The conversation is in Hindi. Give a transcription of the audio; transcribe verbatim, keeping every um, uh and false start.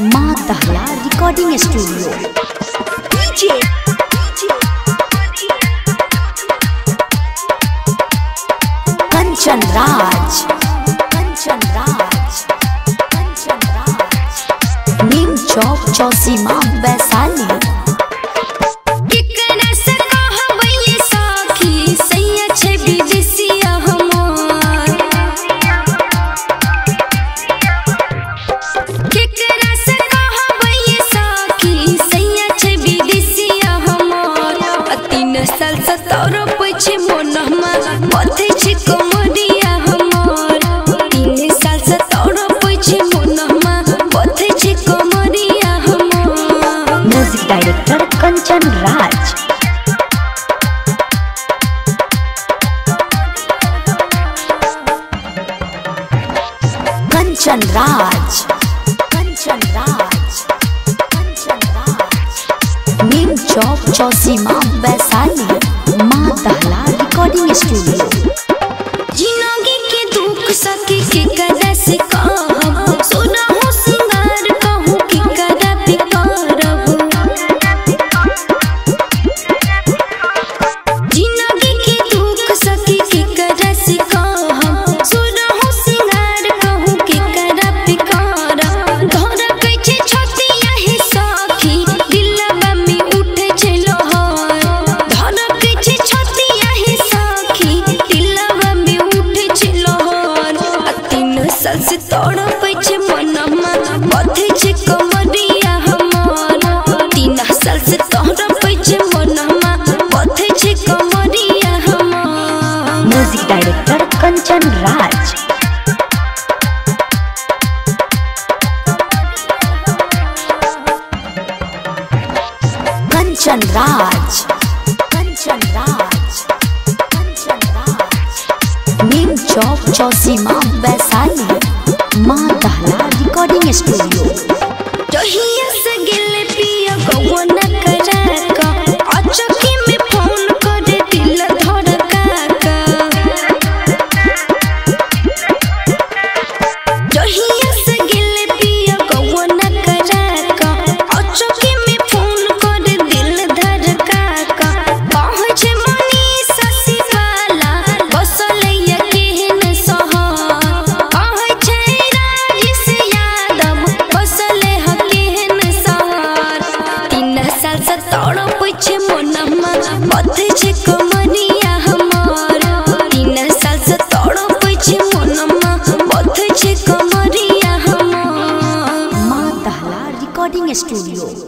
माँ दहला recording studio DJ. Kanchan Raj, Kanchan Raj, Kanchan Raj, Neem Chowk चौसी माँ वैशाली। डायरेक्टर कंचन राज। कंचन राज, कंचन राज, कंचन राज, नीम चौक चौसी माँ वैशाली। माँ दहला रिकॉर्डिंग स्टूडियो। जिंदगी के दुख सके के कदर से कम सुना हो सिंगार कहूँ कि करब करब। जिंदगी के दुख सके के कदर से कम सुना हो सिंगार कहूँ कि करब करब। घर कैसे छतिया है सखी दिलवा में उठे चलो हो। घर कैसे छतिया है सखी दिलवा में उठे चलो हो। तीन साल से तोड़ पैसे मनवा बधे छे कमरिया हमार। तीन साल से तोड़ पैसे मनवा बधे छे कमरिया हमार। Music director Kanchan Raj. कंचन राज, कंचन राज, कंचन राज, नीम चौक चौसी माँ वैशाली। माँ दहला रिकॉर्डिंग स्टूडियो। जहिया से गेले पिया गौना करा का अचकी में फोन कर दिल धर का। जहिया से गेले पिया गौना करा का अचकी में फोन कर दिल धर का। पहुँच मनी ससी वाला बसलैया के न सह। माँ दहला रिकॉर्डिंग स्टूडियो।